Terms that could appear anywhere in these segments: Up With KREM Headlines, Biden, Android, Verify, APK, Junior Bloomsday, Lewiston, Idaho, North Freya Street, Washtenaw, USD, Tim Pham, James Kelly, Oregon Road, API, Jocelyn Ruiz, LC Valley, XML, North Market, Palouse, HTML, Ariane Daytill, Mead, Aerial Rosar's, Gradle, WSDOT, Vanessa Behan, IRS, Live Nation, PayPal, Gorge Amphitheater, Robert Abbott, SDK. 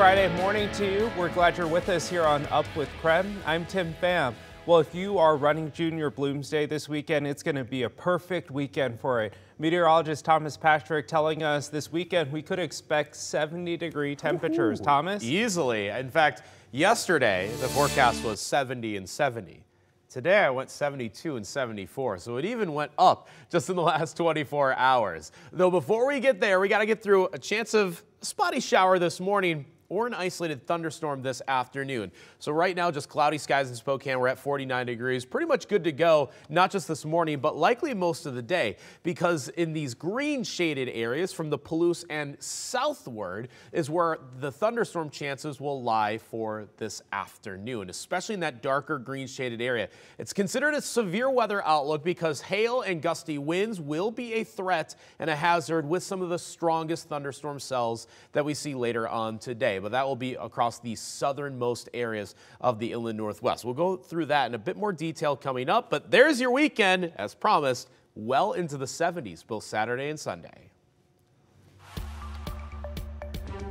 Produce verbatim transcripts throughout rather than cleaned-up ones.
Friday morning to you. We're glad you're with us here on Up with K R E M. I'm Tim Pham. Well, if you are running Junior Bloomsday this weekend, it's going to be a perfect weekend for it. Meteorologist Thomas Patrick telling us this weekend we could expect seventy degree temperatures. Ooh, Thomas? Easily. In fact, yesterday the forecast was seventy and seventy. Today I went seventy-two and seventy-four, so it even went up just in the last twenty-four hours. Though before we get there, we got to get through a chance of a spotty shower this morning or an isolated thunderstorm this afternoon. So right now, just cloudy skies in Spokane. We're at forty-nine degrees, pretty much good to go, not just this morning, but likely most of the day, because in these green shaded areas from the Palouse and southward is where the thunderstorm chances will lie for this afternoon, especially in that darker green shaded area. It's considered a severe weather outlook because hail and gusty winds will be a threat and a hazard with some of the strongest thunderstorm cells that we see later on today. But that will be across the southernmost areas of the Inland Northwest. We'll go through that in a bit more detail coming up, but there's your weekend, as promised, well into the seventies, both Saturday and Sunday.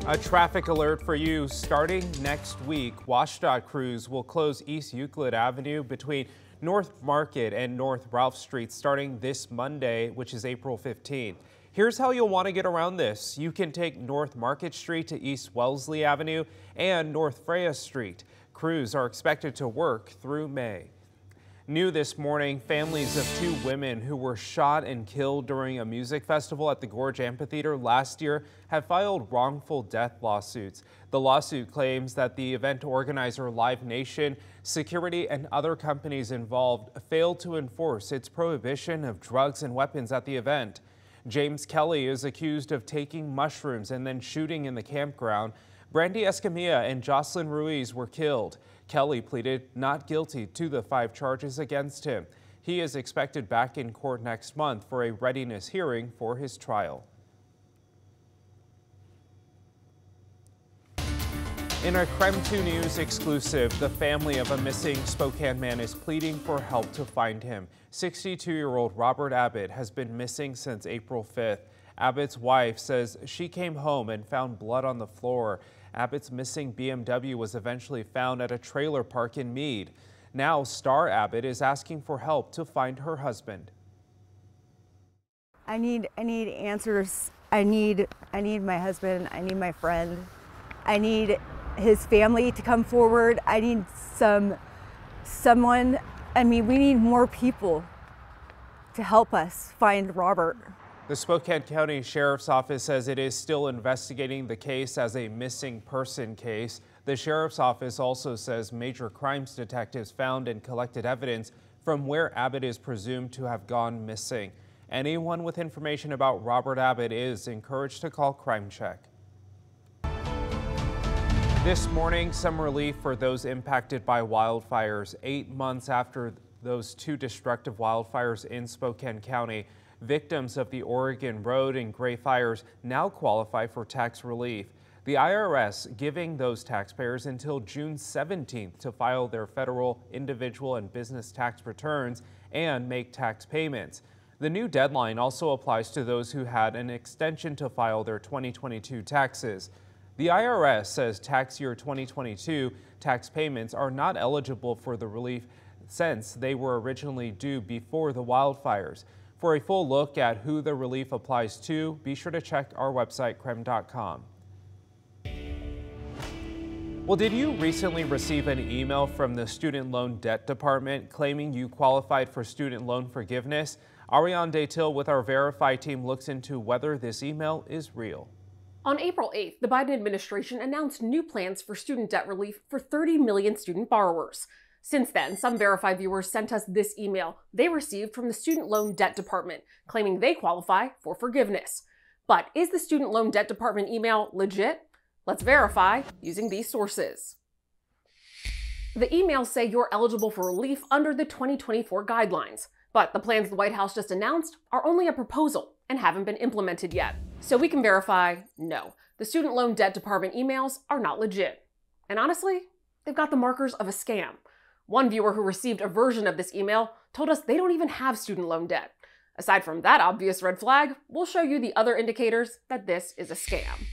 A traffic alert for you. Starting next week, WSDOT crews will close East Euclid Avenue between North Market and North Ralph Street starting this Monday, which is April fifteenth. Here's how you'll want to get around this. You can take North Market Street to East Wellesley Avenue and North Freya Street. Crews are expected to work through May. New this morning, families of two women who were shot and killed during a music festival at the Gorge Amphitheater last year have filed wrongful death lawsuits. The lawsuit claims that the event organizer Live Nation, security, and other companies involved failed to enforce its prohibition of drugs and weapons at the event. James Kelly is accused of taking mushrooms and then shooting in the campground. Brandy Escamilla and Jocelyn Ruiz were killed. Kelly pleaded not guilty to the five charges against him. He is expected back in court next month for a readiness hearing for his trial. In our K R E M two News exclusive, the family of a missing Spokane man is pleading for help to find him. sixty-two-year-old Robert Abbott has been missing since April fifth. Abbott's wife says she came home and found blood on the floor. Abbott's missing B M W was eventually found at a trailer park in Mead. Now, Star Abbott is asking for help to find her husband. I need, I need answers. I need, I need my husband. I need my friend. I need his family to come forward. I need some, someone, I mean, we need more people to help us find Robert. The Spokane County Sheriff's Office says it is still investigating the case as a missing person case. The Sheriff's Office also says major crimes detectives found and collected evidence from where Abbott is presumed to have gone missing. Anyone with information about Robert Abbott is encouraged to call Crime Check. This morning, some relief for those impacted by wildfires. Eight months after those two destructive wildfires in Spokane County, victims of the Oregon Road and Gray Fires now qualify for tax relief. The I R S giving those taxpayers until June seventeenth to file their federal, individual, and business tax returns and make tax payments. The new deadline also applies to those who had an extension to file their twenty twenty-two taxes. The I R S says tax year twenty twenty-two tax payments are not eligible for the relief since they were originally due before the wildfires. For a full look at who the relief applies to, be sure to check our website, K R E M dot com. Well, did you recently receive an email from the Student Loan Debt Department claiming you qualified for student loan forgiveness? Ariane Daytill with our Verify team looks into whether this email is real. On April eighth, the Biden administration announced new plans for student debt relief for thirty million student borrowers. Since then, some Verify viewers sent us this email they received from the Student Loan Debt Department, claiming they qualify for forgiveness. But is the Student Loan Debt Department email legit? Let's verify using these sources. The emails say you're eligible for relief under the twenty twenty-four guidelines, but the plans the White House just announced are only a proposal and haven't been implemented yet. So we can verify, no, the Student Loan Debt Department emails are not legit. And honestly, they've got the markers of a scam. One viewer who received a version of this email told us they don't even have student loan debt. Aside from that obvious red flag, we'll show you the other indicators that this is a scam.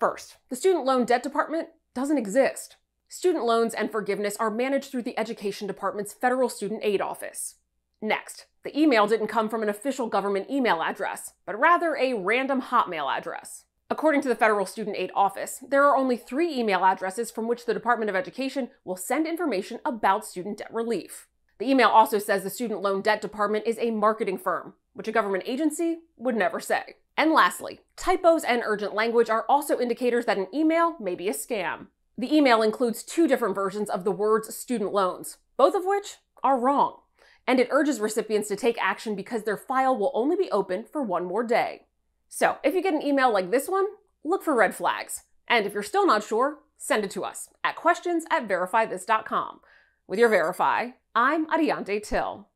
First, the student loan debt department doesn't exist. Student loans and forgiveness are managed through the Education Department's Federal Student Aid Office. Next, the email didn't come from an official government email address, but rather a random Hotmail address. According to the Federal Student Aid Office, there are only three email addresses from which the Department of Education will send information about student debt relief. The email also says the Student Loan Debt Department is a marketing firm, which a government agency would never say. And lastly, typos and urgent language are also indicators that an email may be a scam. The email includes two different versions of the words student loans, both of which are wrong, and it urges recipients to take action because their file will only be open for one more day. So if you get an email like this one, look for red flags. And if you're still not sure, send it to us at questions at verify this dot com. With your Verify, I'm Ariane Daytill.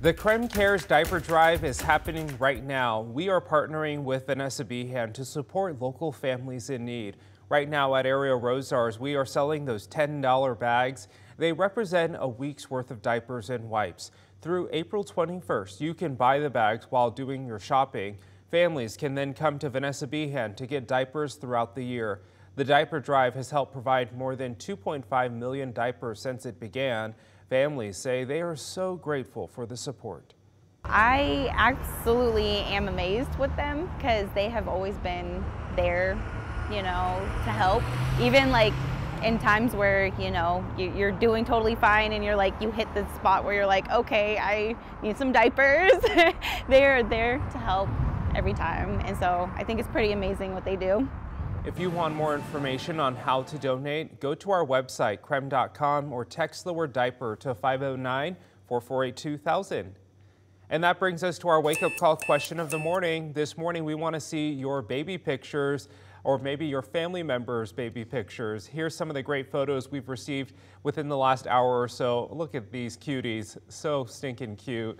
The K R E M Cares Diaper Drive is happening right now. We are partnering with Vanessa Behan to support local families in need. Right now at Aerial Rosar's, we are selling those ten dollar bags. They represent a week's worth of diapers and wipes. Through April twenty-first, you can buy the bags while doing your shopping. Families can then come to Vanessa Behan to get diapers throughout the year. The diaper drive has helped provide more than two point five million diapers since it began. Families say they are so grateful for the support. I absolutely am amazed with them because they have always been there, you know, to help. Even like in times where, you know, you're doing totally fine and you're like, you hit the spot where you're like, okay, I need some diapers. They are there to help every time. And so I think it's pretty amazing what they do. If you want more information on how to donate, go to our website, K R E M dot com, or text the word diaper to five oh nine, four four eight, two thousand. And that brings us to our wake-up call question of the morning. This morning, we want to see your baby pictures or maybe your family members' baby pictures. Here's some of the great photos we've received within the last hour or so. Look at these cuties, so stinking cute.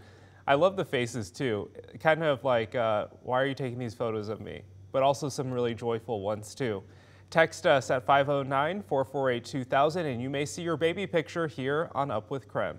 I love the faces too. Kind of like, uh, why are you taking these photos of me? But also some really joyful ones too. Text us at five oh nine, four four eight, two thousand and you may see your baby picture here on Up with K R E M.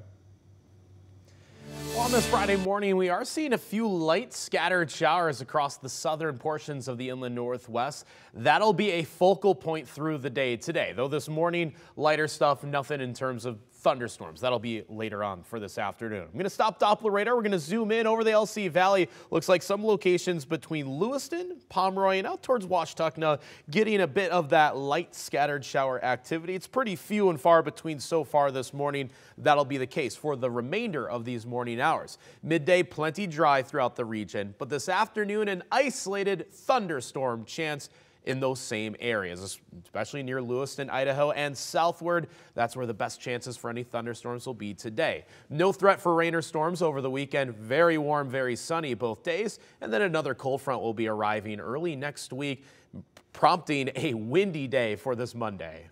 Well, on this Friday morning, we are seeing a few light scattered showers across the southern portions of the Inland Northwest. That'll be a focal point through the day today, though this morning, lighter stuff, nothing in terms of thunderstorms. That'll be later on for this afternoon. I'm going to stop Doppler radar. We're going to zoom in over the L C Valley. Looks like some locations between Lewiston, Pomeroy, and out towards Washtenaw getting a bit of that light scattered shower activity. It's pretty few and far between so far this morning. That'll be the case for the remainder of these morning hours. Midday, plenty dry throughout the region, but this afternoon, an isolated thunderstorm chance in those same areas, especially near Lewiston, Idaho, and southward. That's where the best chances for any thunderstorms will be today. No threat for rain or storms over the weekend. Very warm, very sunny both days. And then another cold front will be arriving early next week, prompting a windy day for this Monday.